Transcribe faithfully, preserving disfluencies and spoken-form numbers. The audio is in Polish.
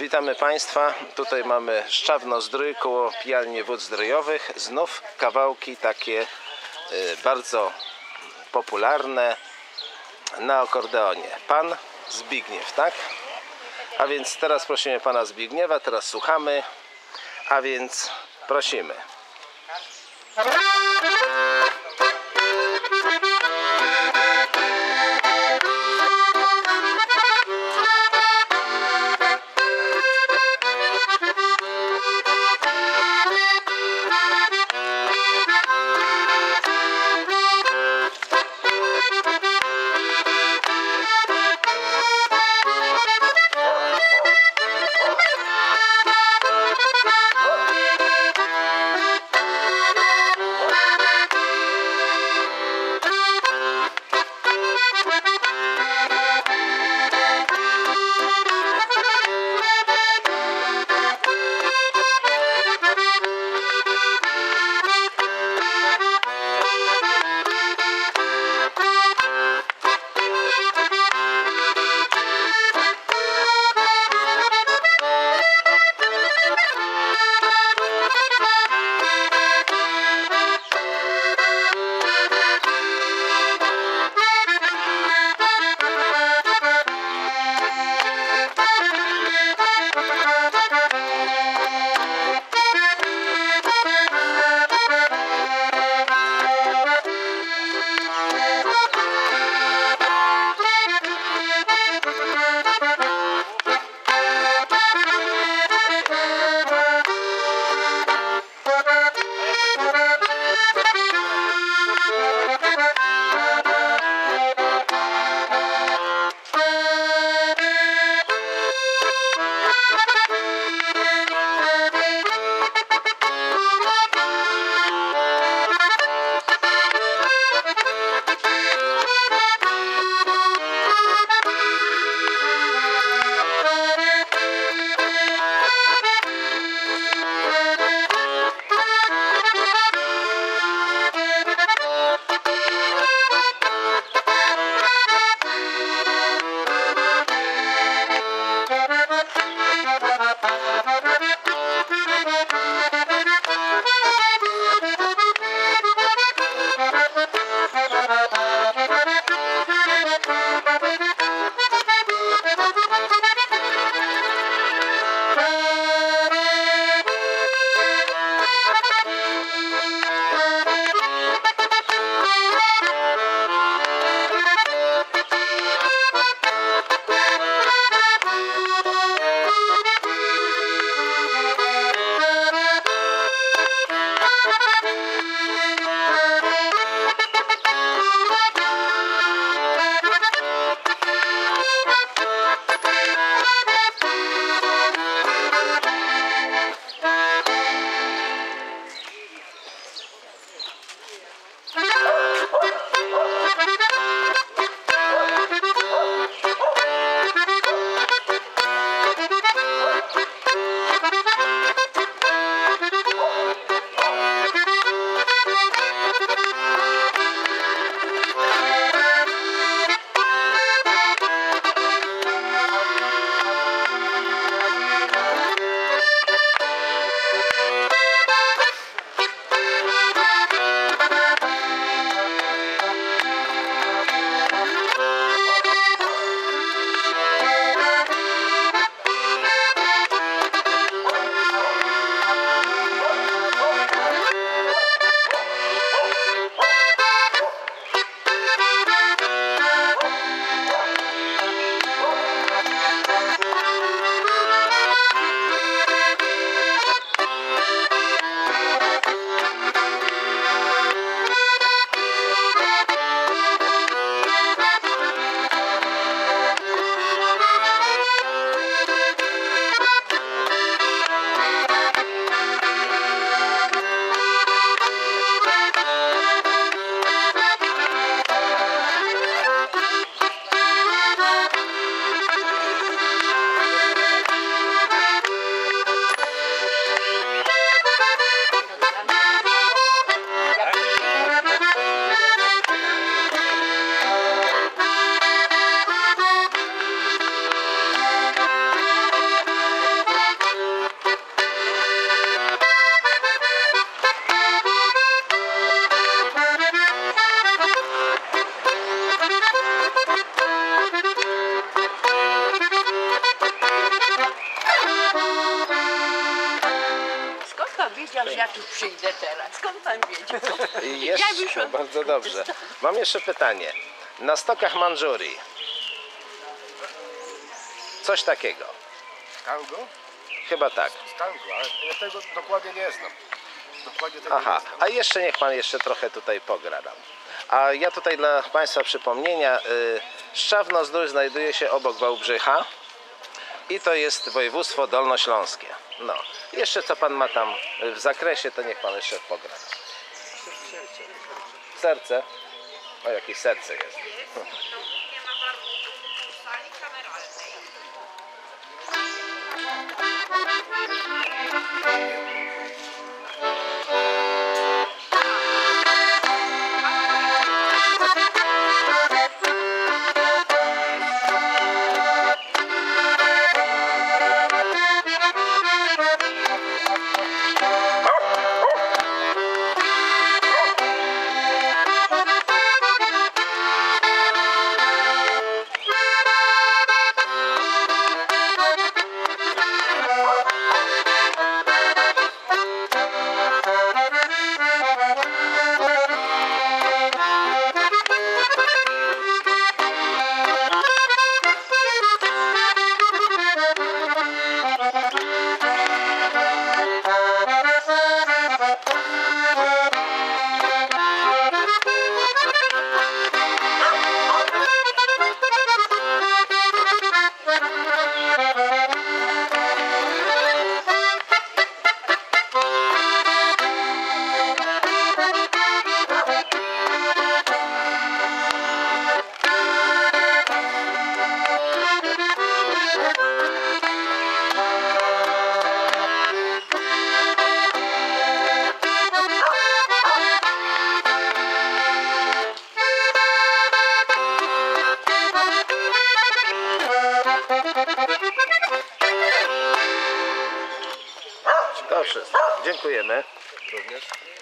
Witamy Państwa. Tutaj mamy Szczawno-Zdrój koło pijalni wód zdrojowych. Znów kawałki takie bardzo popularne na akordeonie. Pan Zbigniew, tak? A więc teraz prosimy Pana Zbigniewa, teraz słuchamy, a więc prosimy. Bye. ja tu przyjdę teraz. Skąd pan wiedział? Jeszcze, ja bardzo dobrze. Mam jeszcze pytanie. Na stokach Mandżurii. Coś takiego. Tango? Chyba tak. Tango, ale ja tego dokładnie nie znam. Dokładnie tego Aha, nie znam. A jeszcze niech pan jeszcze trochę tutaj pogra nam. A ja tutaj dla państwa przypomnienia, y, Szczawno-Zdrój znajduje się obok Wałbrzycha. I to jest województwo dolnośląskie. No, jeszcze co pan ma tam w zakresie, to niech pan jeszcze pogra. Serce. O, jakie serce jest. Dobrze, dziękujemy. Również.